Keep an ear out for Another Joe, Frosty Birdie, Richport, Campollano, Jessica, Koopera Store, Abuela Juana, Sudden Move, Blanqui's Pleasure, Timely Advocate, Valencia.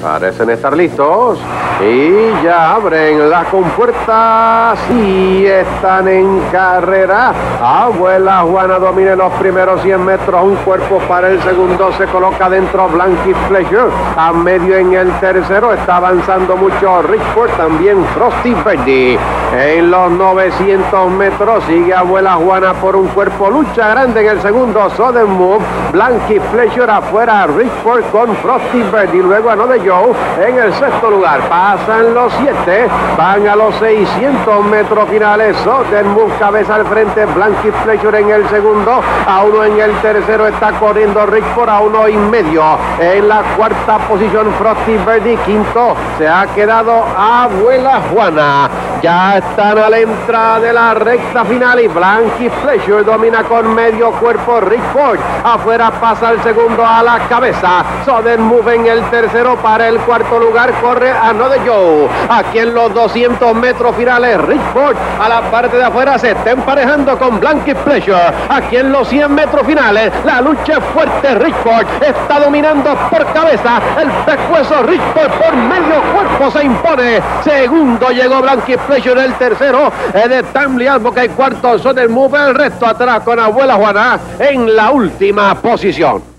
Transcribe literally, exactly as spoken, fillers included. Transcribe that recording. Parecen estar listos y ya abren la compuerta. Sí, están en carrera. Abuela Juana domina los primeros cien metros. Un cuerpo para el segundo. Se coloca dentro Blanqui's Pleasure. A medio en el tercero. Está avanzando mucho Richport. También Frosty Birdie. En los novecientos metros sigue Abuela Juana por un cuerpo. Lucha grande en el segundo. Sudden Move. Blanqui's Pleasure afuera. Richport con Frosty Birdie. Luego Another Joe en el sexto lugar. Pasan los siete. Van a los seiscientos metros finales. Sudden Move cabeza al frente. Blanqui's Pleasure en el segundo. A uno en el tercero está corriendo Richport. A uno y medio. En la cuarta posición Frosty Birdie. Quinto se ha quedado Abuela Juana. Ya están a la entrada de la recta final y Blanqui's Pleasure domina con medio cuerpo Richport. Afuera pasa el segundo a la cabeza. Sudden Move en el tercero. Para el cuarto lugar corre Another Joe. Aquí en los doscientos metros finales Richport a la parte de afuera se está emparejando con Blanqui's Pleasure. Aquí en los cien metros finales la lucha es fuerte. Richport está dominando por cabeza. El pescuezo Richport por medio cuerpo se impone. Segundo llegó Blanqui's Pleasure. El tercero es de Timely Advocate, cuarto Sudden Move, el resto atrás con Abuela Juana en la última posición.